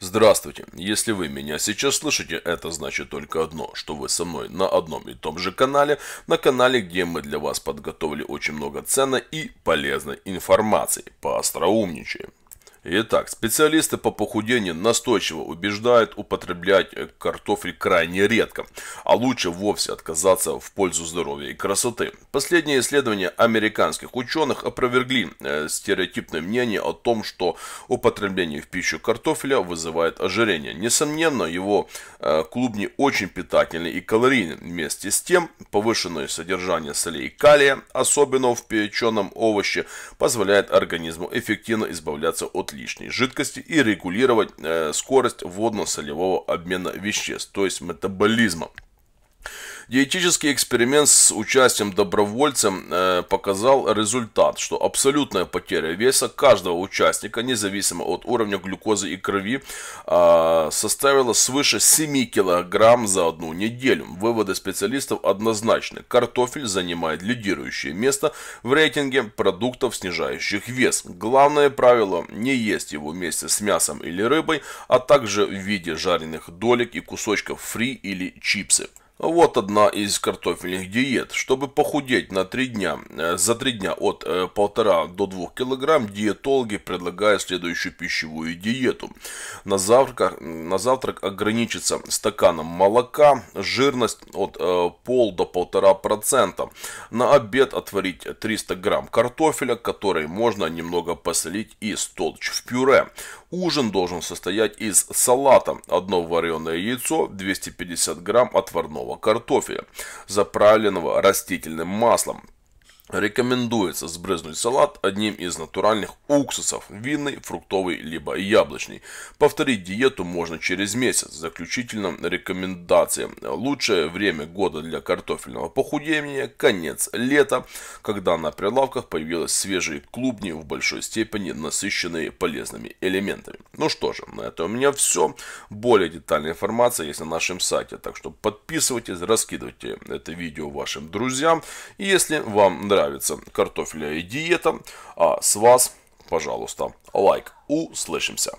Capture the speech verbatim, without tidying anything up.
Здравствуйте. Если вы меня сейчас слышите, это значит только одно, что вы со мной на одном и том же канале, на канале, где мы для вас подготовили очень много ценной и полезной информации. Поостроумничаем. Итак, специалисты по похудению настойчиво убеждают употреблять картофель крайне редко, а лучше вовсе отказаться в пользу здоровья и красоты. Последние исследования американских ученых опровергли стереотипное мнение о том, что употребление в пищу картофеля вызывает ожирение. Несомненно, его клубни очень питательны и калорийны. Вместе с тем, повышенное содержание солей и калия, особенно в печеном овоще, позволяет организму эффективно избавляться от лишней жидкости и регулировать э, скорость водно-солевого обмена веществ, то есть метаболизма. Диетический эксперимент с участием добровольцев э, показал результат, что абсолютная потеря веса каждого участника, независимо от уровня глюкозы и крови, э, составила свыше семи килограмм за одну неделю. Выводы специалистов однозначны. Картофель занимает лидирующее место в рейтинге продуктов, снижающих вес. Главное правило – не есть его вместе с мясом или рыбой, а также в виде жареных долек и кусочков фри или чипсы. Вот одна из картофельных диет. Чтобы похудеть на три дня, за три дня от полутора до двух килограмм, диетологи предлагают следующую пищевую диету. На завтрак, на завтрак ограничится стаканом молока, жирность от ноль целых пять десятых до полутора процентов. На обед отварить триста грамм картофеля, который можно немного посолить и столочь в пюре. Ужин должен состоять из салата, одно вареное яйцо, двести пятьдесят грамм отварного картофеля, заправленного растительным маслом. Рекомендуется сбрызнуть салат одним из натуральных уксусов – винный, фруктовый либо яблочный. Повторить диету можно через месяц. Заключительная рекомендация. Лучшее время года для картофельного похудения – конец лета, когда на прилавках появились свежие клубни, в большой степени насыщенные полезными элементами. Ну что же, на этом у меня все. Более детальная информация есть на нашем сайте, так что подписывайтесь, раскидывайте это видео вашим друзьям. И если вам нравится нравится картофельная диета, а с вас, пожалуйста, лайк. Услышимся!